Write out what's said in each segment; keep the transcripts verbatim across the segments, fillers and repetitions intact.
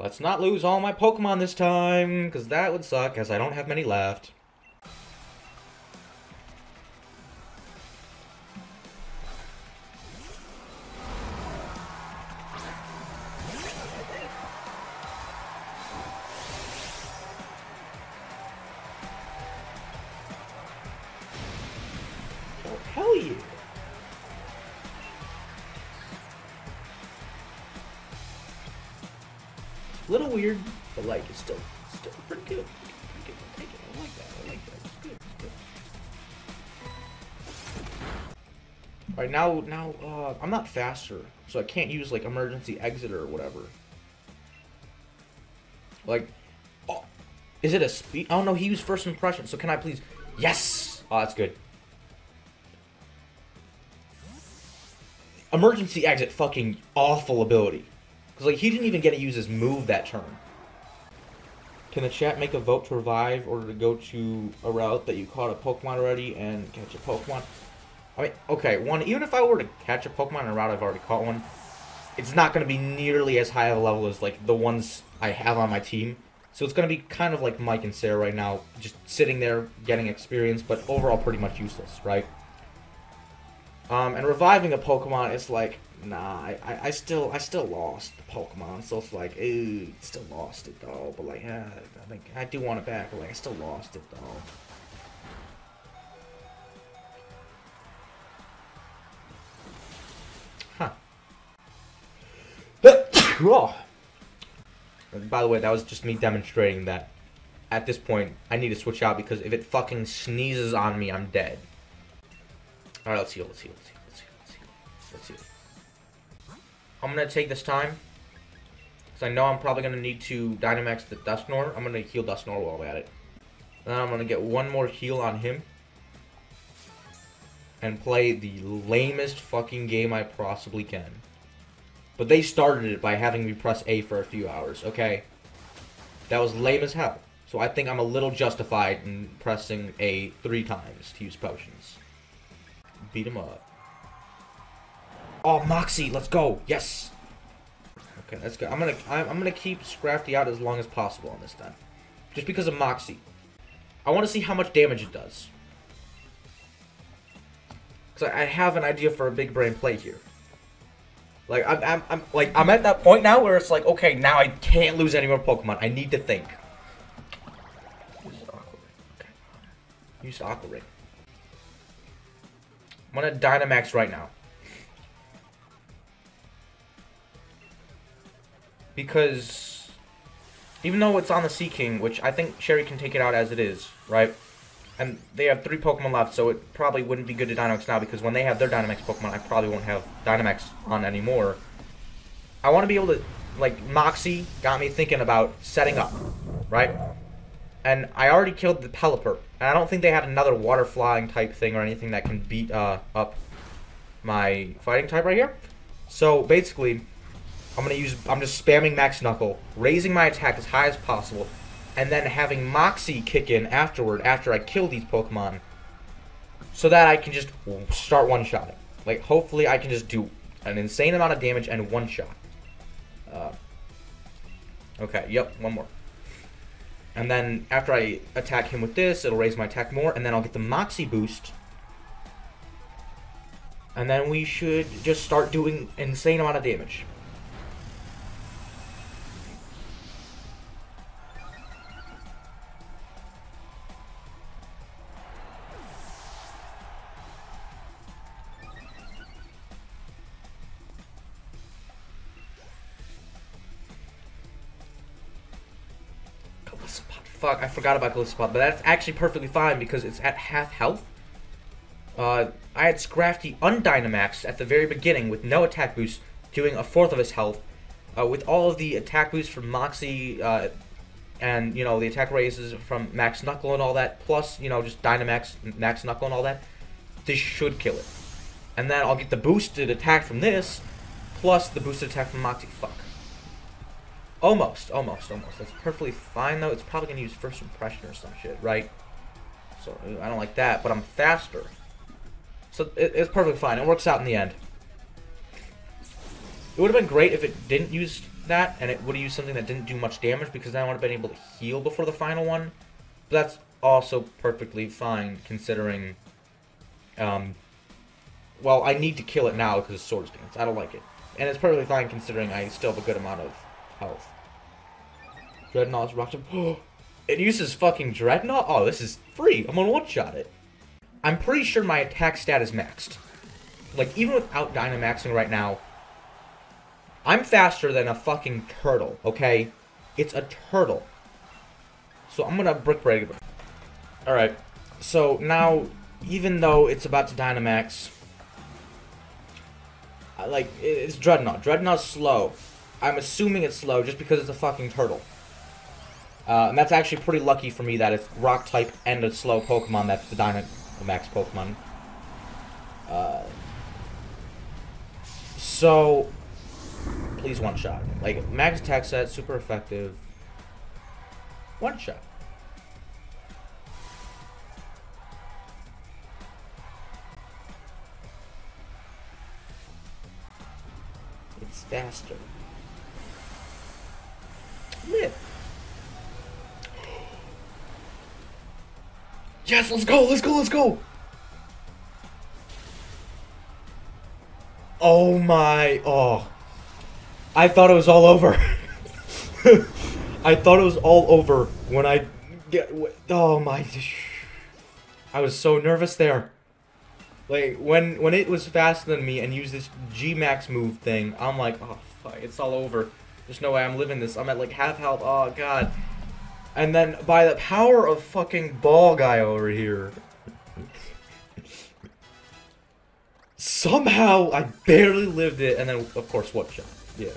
Let's not lose all my Pokemon this time, because that would suck, as I don't have many left. Little weird, but like it's still still pretty good. Pretty good. I'll take it. I like that. I like that. It's good. It's good. All right, now now uh, I'm not faster, so I can't use like emergency exit or whatever. Like, oh, is it a speed? Oh no, he used first impression. So can I please? Yes. Oh, that's good. Emergency exit, fucking awful ability. Like, he didn't even get to use his move that turn. Can the chat make a vote to revive or to go to a route that you caught a Pokemon already and catch a Pokemon? I mean, okay, one, even if I were to catch a Pokemon in a route I've already caught one, it's not going to be nearly as high of a level as, like, the ones I have on my team. So it's going to be kind of like Mike and Sarah right now, just sitting there, getting experience, but overall pretty much useless, right? Um, and reviving a Pokemon, it's like... Nah, I, I, I still I still lost the Pokemon, so it's like, ooh, still lost it though. But like, yeah, I think I do want it back. But like, I still lost it though. Huh. Oh. By the way, that was just me demonstrating that at this point I need to switch out because if it fucking sneezes on me, I'm dead. All right, let's heal. Let's heal. Let's heal. Let's heal. Let's heal. Let's heal. I'm going to take this time, because I know I'm probably going to need to Dynamax the Dusknoir. I'm going to heal Dusknoir while I'm at it. Then I'm going to get one more heal on him. And play the lamest fucking game I possibly can. But they started it by having me press A for a few hours, okay? That was lame as hell. So I think I'm a little justified in pressing A three times to use potions. Beat him up. Oh, Moxie, let's go! Yes. Okay, that's good. I'm gonna, I'm gonna keep Scrafty out as long as possible on this then, just because of Moxie. I want to see how much damage it does, cause I have an idea for a big brain play here. Like I'm, I'm, I'm, like I'm at that point now where it's like, okay, now I can't lose any more Pokemon. I need to think. Use Aqua Ring. Okay. Use Aqua Ring. I'm gonna Dynamax right now. Because even though it's on the Sea King, which I think Sherry can take it out as it is, right? And they have three Pokemon left, so it probably wouldn't be good to Dynamax now because when they have their Dynamax Pokemon, I probably won't have Dynamax on anymore. I want to be able to, like, Moxie got me thinking about setting up, right? And I already killed the Pelipper, and I don't think they had another water flying type thing or anything that can beat uh, up my fighting type right here. So basically... I'm gonna use. I'm just spamming Max Knuckle, raising my attack as high as possible, and then having Moxie kick in afterward after I kill these Pokemon, so that I can just start one-shotting. Like, hopefully, I can just do an insane amount of damage and one-shot. Uh, okay. Yep. One more. And then after I attack him with this, it'll raise my attack more, and then I'll get the Moxie boost. And then we should just start doing insane amount of damage. Fuck, I forgot about Golisopod, but that's actually perfectly fine because it's at half health. Uh, I had Scrafty undynamaxed at the very beginning with no attack boost, doing a fourth of his health. Uh, with all of the attack boosts from Moxie, uh, and, you know, the attack raises from Max Knuckle and all that, plus, you know, just Dynamax, Max Knuckle and all that, this should kill it. And then I'll get the boosted attack from this, plus the boosted attack from Moxie. Fuck. Almost, almost, almost. That's perfectly fine, though. It's probably going to use First Impression or some shit, right? So, I don't like that, but I'm faster. So, it, it's perfectly fine. It works out in the end. It would have been great if it didn't use that, and it would have used something that didn't do much damage because then I would have been able to heal before the final one. But that's also perfectly fine considering, um, well, I need to kill it now because it's Swords Dance. I don't like it. And it's perfectly fine considering I still have a good amount of health. Dreadnought's Rock Tomb. It uses fucking Dreadnought? Oh, this is free. I'm gonna one-shot it. I'm pretty sure my attack stat is maxed. Like, even without Dynamaxing right now, I'm faster than a fucking turtle, okay? It's a turtle. So I'm gonna Brick Break it. Alright, so now, even though it's about to Dynamax, I, like, it's Dreadnought. Dreadnought's slow. I'm assuming it's slow just because it's a fucking turtle. Uh, and that's actually pretty lucky for me that it's Rock-type and a slow Pokemon that's the Dynamax Pokemon. Uh, so, please one-shot. Like, max attack set, super effective. One-shot. It's faster. Live. Yes, let's go, let's go, let's go! Oh my, oh. I thought it was all over. I thought it was all over when I, get, oh my, I was so nervous there. Like, when, when it was faster than me and used this G Max move thing, I'm like, oh fuck, it's all over. There's no way I'm living this, I'm at like half health, oh god. And then, by the power of fucking ball guy over here, somehow I barely lived it, and then, of course, what shot? Yeah.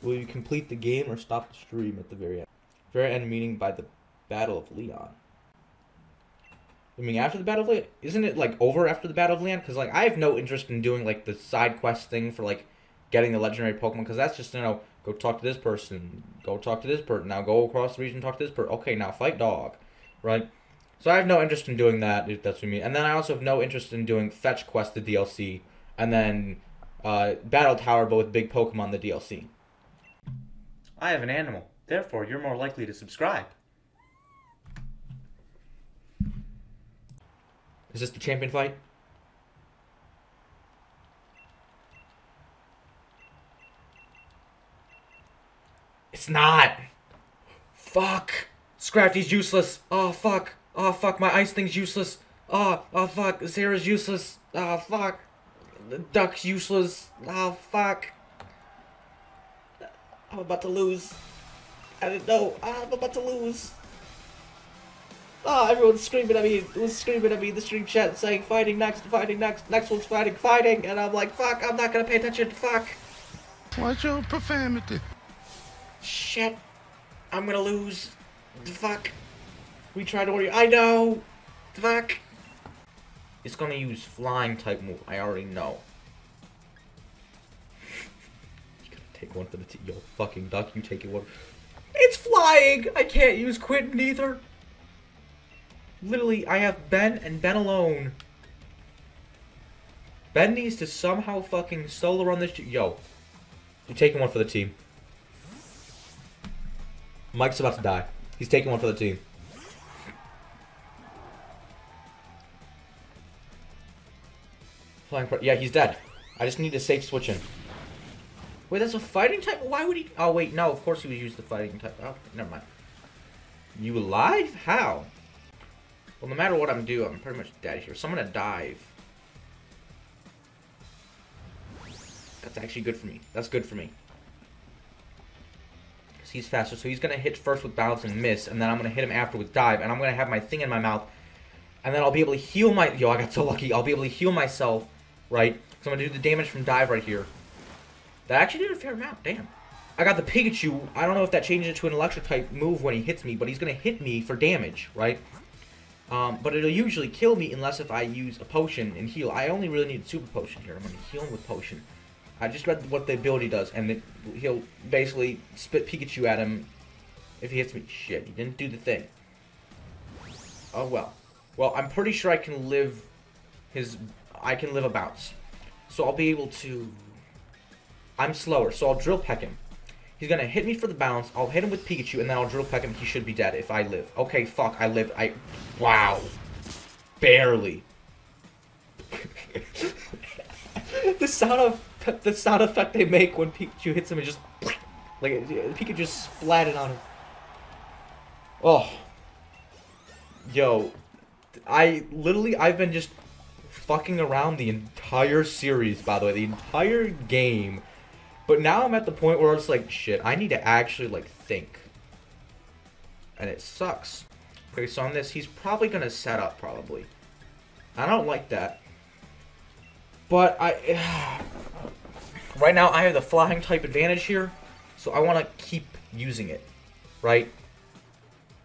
Will you complete the game or stop the stream at the very end? Very end meaning by the Battle of Leon. I mean, after the Battle of Leon? Isn't it, like, over after the Battle of Leon? Because, like, I have no interest in doing, like, the side quest thing for, like, getting the legendary Pokemon, because that's just, you know, go talk to this person, go talk to this person, now go across the region, talk to this person, okay, now fight dog, right? So I have no interest in doing that, if that's what you mean. And then I also have no interest in doing Fetch Quest, the D L C, and then uh, Battle Tower, but with big Pokemon, the D L C. I have an animal, therefore you're more likely to subscribe. Is this the champion fight? It's not. Fuck. Scrafty's useless. Oh, fuck. Oh, fuck. My ice thing's useless. Oh, oh, fuck. Sarah's useless. Oh, fuck. The duck's useless. Oh, fuck. I'm about to lose. I didn't know. I'm about to lose. Oh, everyone's screaming at me. Was screaming at me in the stream chat saying, fighting next, fighting next, next one's fighting, fighting. And I'm like, fuck, I'm not going to pay attention. Fuck. Watch your profanity. Shit. I'm gonna lose. Fuck. We tried to order. I know. Fuck. It's gonna use flying type move. I already know. You gotta take one for the team. Yo, fucking duck, you take it one. It's flying! I can't use Quentin either. Literally, I have Ben and Ben alone. Ben needs to somehow fucking solo run this. Yo. You're taking one for the team. Mike's about to die. He's taking one for the team. Flying pro- yeah, he's dead. I just need to safe switch in. Wait, that's a fighting type? Why would he- oh wait, no, of course he would use the fighting type. Oh, never mind. You alive? How? Well, no matter what I'm doing, I'm pretty much dead here. So I'm gonna dive. That's actually good for me. That's good for me. He's faster, so he's gonna hit first with bounce and miss, and then I'm gonna hit him after with dive, and I'm gonna have my thing in my mouth, and then I'll be able to heal my- yo, I got so lucky, I'll be able to heal myself, right? So I'm gonna do the damage from dive right here. That actually did a fair amount, damn. I got the Pikachu, I don't know if that changes it to an electric type move when he hits me, but he's gonna hit me for damage, right? Um, but it'll usually kill me unless if I use a potion and heal. I only really need a super potion here, I'm gonna heal him with potion. I just read what the ability does, and it, he'll basically spit Pikachu at him if he hits me. Shit, he didn't do the thing. Oh well. Well, I'm pretty sure I can live his... I can live a bounce. So I'll be able to... I'm slower, so I'll Drill Peck him. He's going to hit me for the bounce. I'll hit him with Pikachu, and then I'll Drill Peck him. He should be dead if I live. Okay, fuck, I lived. I... Wow. Barely. The sound of... The sound effect they make when Pikachu hits him is just... Like, Pikachu just splatted on him. Oh. Yo. I... Literally, I've been just... fucking around the entire series, by the way, the entire game. But now I'm at the point where I was like, shit, I need to actually, like, think. And it sucks. Okay, so on this, he's probably gonna set up, probably. I don't like that. But I... right now, I have the flying type advantage here, so I want to keep using it, right?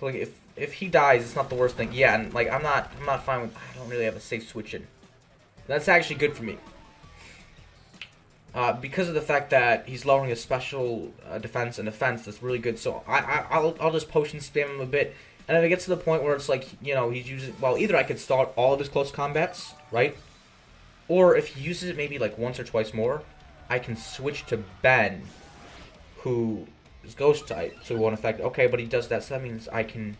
Like, if if he dies, it's not the worst thing. Yeah, and, like, I'm not, I'm not fine with... I don't really have a safe switch in. That's actually good for me. Uh, because of the fact that he's lowering his special uh, defense and defense, that's really good. So I, I, I'll, I'll just potion spam him a bit. And if it gets to the point where it's like, you know, he's using... Well, either I could start all of his close combats, right? Or if he uses it maybe like once or twice more, I can switch to Ben, who is ghost type, so it won't affect... Okay, but he does that, so that means I can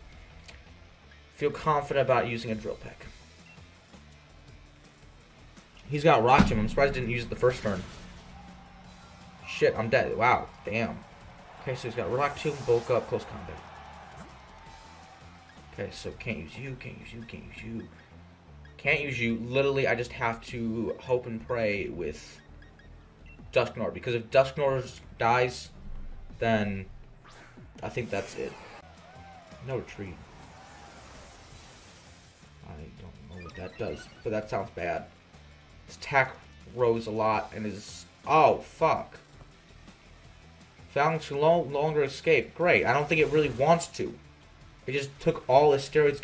feel confident about using a Drill Peck. He's got Rock Tomb. I'm surprised he didn't use it the first turn. Shit, I'm dead. Wow, damn. Okay, so he's got Rock Tomb, Bulk Up, Close Combat. Okay, so can't use you, can't use you, can't use you. Can't use you. Literally, I just have to hope and pray with Dusknoir. Because if Dusknoir dies, then I think that's it. No Retreat. I don't know what that does, but that sounds bad. His attack rose a lot, and his... Oh, fuck. Falinks no longer escape. Great. I don't think it really wants to. It just took all his steroids...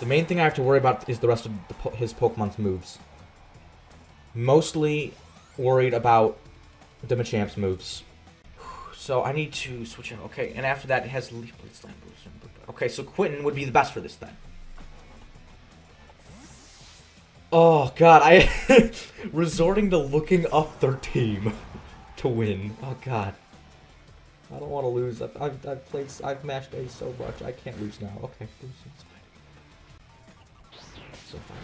The main thing I have to worry about is the rest of the po his Pokemon's moves. Mostly worried about Dimachamp's moves. So I need to switch out. Okay, and after that it has Leaf Blade Slam. Okay, so Quentin would be the best for this then. Oh god, I... resorting to looking up their team to win. Oh god. I don't want to lose. I've, I've, I've played... I've matched A so much. I can't lose now. Okay, so far,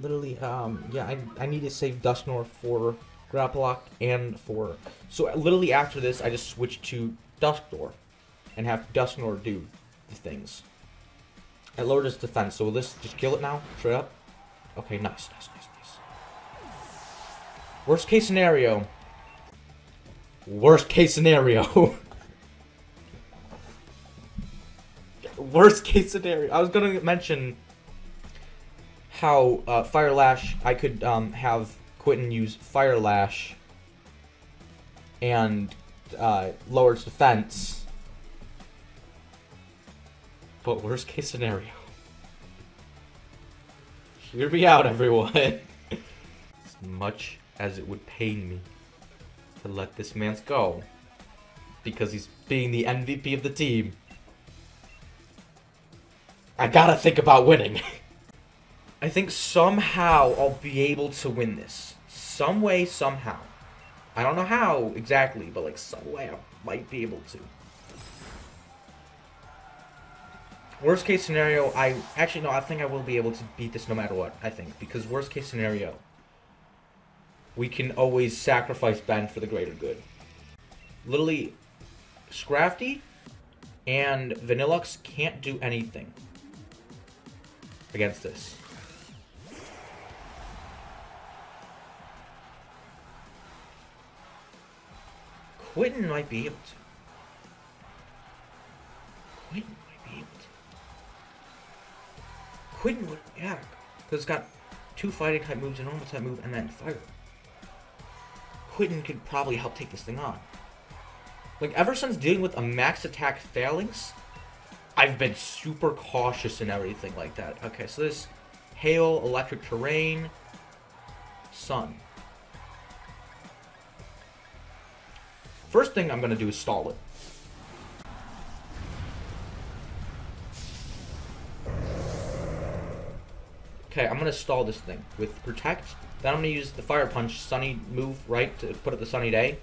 literally, um, yeah, I, I need to save Dusknoir for Grapploch and for... So literally after this, I just switch to Dusknoir and have Dusknoir do the things. I lowered its defense, so will this just kill it now? Straight up? Okay, nice, nice, nice, nice. Worst case scenario. Worst case scenario. Worst case scenario. I was gonna mention how uh, Fire Lash, I could um, have Quentin use Fire Lash and uh, lower its defense. But worst case scenario. Hear me out, everyone. As much as it would pain me to let this man go, because he's being the M V P of the team, I gotta think about winning. I think somehow I'll be able to win this. Some way, somehow. I don't know how exactly, but like some way I might be able to. Worst case scenario, I... Actually, no, I think I will be able to beat this no matter what, I think. Because worst case scenario, we can always sacrifice Ben for the greater good. Literally, Scrafty and Vanillux can't do anything against this. Quentin might be able to. Quentin might be able to. Quentin would, yeah, because it's got two fighting type moves, a normal type move, and then fire. Quentin could probably help take this thing on. Like, ever since dealing with a max attack Falinks, I've been super cautious and everything like that. Okay, so this hail, electric terrain, sun. First thing I'm gonna do is stall it. Okay, I'm gonna stall this thing with protect. Then I'm gonna use the fire punch, sunny move, right, to put up the sunny day.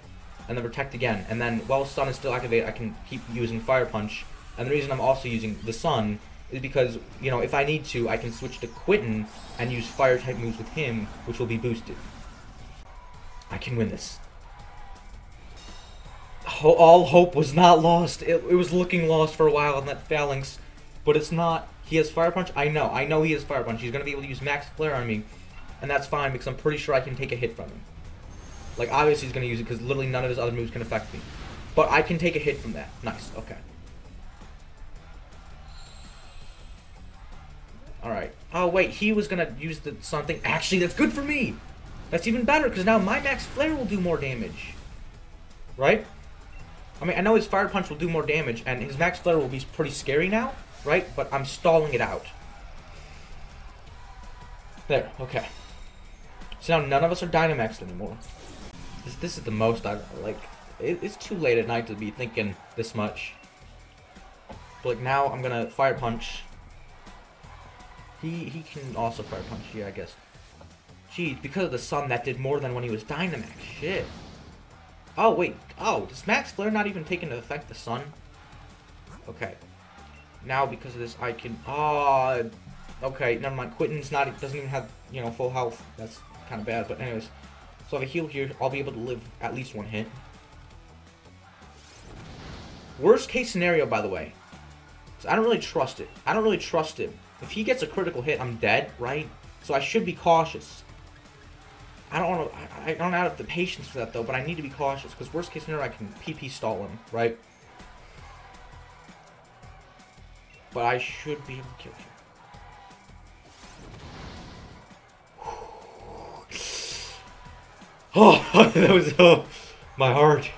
And then protect again, and then while sun is still activated, I can keep using fire punch. And the reason I'm also using the sun is because, you know, if I need to, I can switch to Quentin and use fire type moves with him, which will be boosted. I can win this. Ho all hope was not lost. It, it was looking lost for a while on that Phalanx, but it's not. He has fire punch. I know. I know he has fire punch. He's gonna be able to use Max Flare on me, and that's fine because I'm pretty sure I can take a hit from him. Like, obviously he's going to use it because literally none of his other moves can affect me. But I can take a hit from that. Nice, okay. Alright. Oh, wait, he was going to use the something. Actually, that's good for me! That's even better because now my Max Flare will do more damage. Right? I mean, I know his Fire Punch will do more damage, and his Max Flare will be pretty scary now, right? But I'm stalling it out. There, okay. So now none of us are Dynamaxed anymore. This, this is the most I like. It, it's too late at night to be thinking this much. But like now, I'm gonna fire punch. He he can also fire punch. Yeah, I guess. Geez, because of the sun, that did more than when he was Dynamaxed. Shit. Oh wait. Oh, does Max Flare not even take into effect the sun? Okay. Now because of this, I can. Ah. Oh, okay. Never mind. Quentin's not. It doesn't even have, you know, full health. That's kind of bad. But anyways. So if I heal here, I'll be able to live at least one hit. Worst case scenario, by the way. So I don't really trust it. I don't really trust him. If he gets a critical hit, I'm dead, right? So I should be cautious. I don't want to... I don't have the patience for that, though, but I need to be cautious. Because worst case scenario, I can P P stall him, right? But I should be able to kill him. Oh, that was, oh, my heart.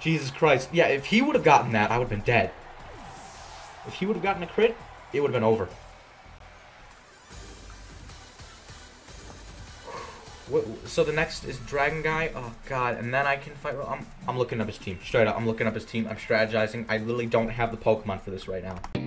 Jesus Christ. Yeah, if he would have gotten that, I would have been dead. If he would have gotten a crit, it would have been over. What, so the next is Dragon Guy. Oh, God. And then I can fight. I'm, I'm looking up his team. Straight up, I'm looking up his team. I'm strategizing. I literally don't have the Pokemon for this right now.